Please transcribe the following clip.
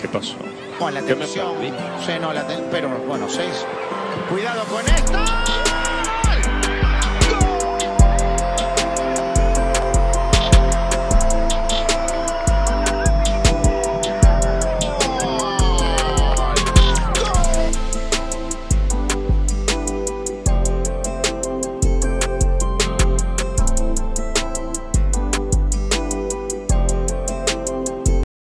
¿Qué pasó? Con la tensión, pero bueno, 6. Cuidado con esto.